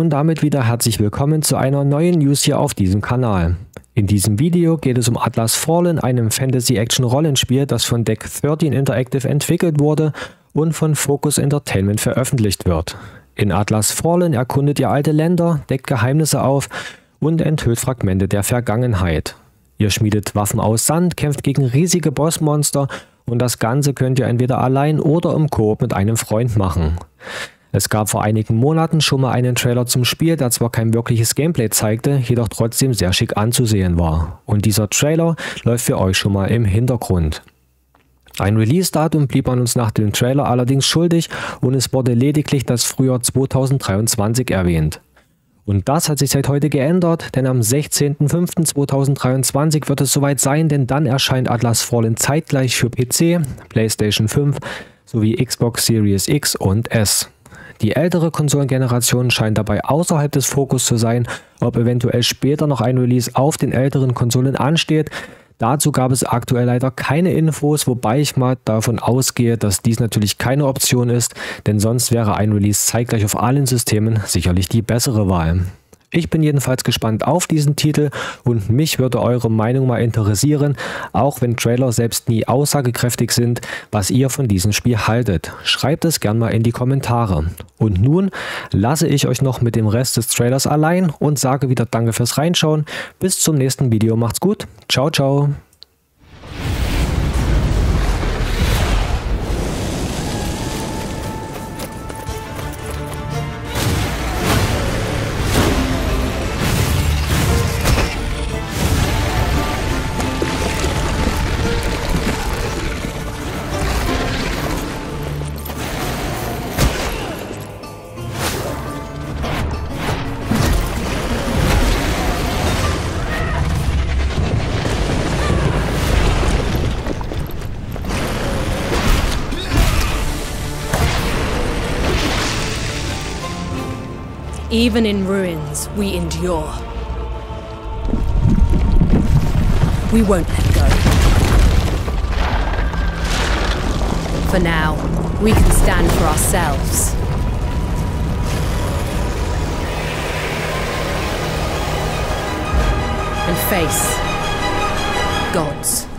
Und damit wieder herzlich willkommen zu einer neuen News hier auf diesem Kanal. In diesem Video geht es um Atlas Fallen, einem Fantasy-Action-Rollenspiel, das von Deck 13 Interactive entwickelt wurde und von Focus Entertainment veröffentlicht wird. In Atlas Fallen erkundet ihr alte Länder, deckt Geheimnisse auf und enthüllt Fragmente der Vergangenheit. Ihr schmiedet Waffen aus Sand, kämpft gegen riesige Bossmonster und das Ganze könnt ihr entweder allein oder im Koop mit einem Freund machen. Es gab vor einigen Monaten schon mal einen Trailer zum Spiel, der zwar kein wirkliches Gameplay zeigte, jedoch trotzdem sehr schick anzusehen war. Und dieser Trailer läuft für euch schon mal im Hintergrund. Ein Release-Datum blieb man uns nach dem Trailer allerdings schuldig und es wurde lediglich das Frühjahr 2023 erwähnt. Und das hat sich seit heute geändert, denn am 16.05.2023 wird es soweit sein, denn dann erscheint Atlas Fallen zeitgleich für PC, PlayStation 5 sowie Xbox Series X und S. Die ältere Konsolengeneration scheint dabei außerhalb des Fokus zu sein, ob eventuell später noch ein Release auf den älteren Konsolen ansteht. Dazu gab es aktuell leider keine Infos, wobei ich mal davon ausgehe, dass dies natürlich keine Option ist, denn sonst wäre ein Release zeitgleich auf allen Systemen sicherlich die bessere Wahl. Ich bin jedenfalls gespannt auf diesen Titel und mich würde eure Meinung mal interessieren, auch wenn Trailer selbst nie aussagekräftig sind, was ihr von diesem Spiel haltet. Schreibt es gern mal in die Kommentare. Und nun lasse ich euch noch mit dem Rest des Trailers allein und sage wieder Danke fürs Reinschauen. Bis zum nächsten Video, macht's gut. Ciao, ciao. Even in ruins, we endure. We won't let go. For now, we can stand for ourselves. And face God's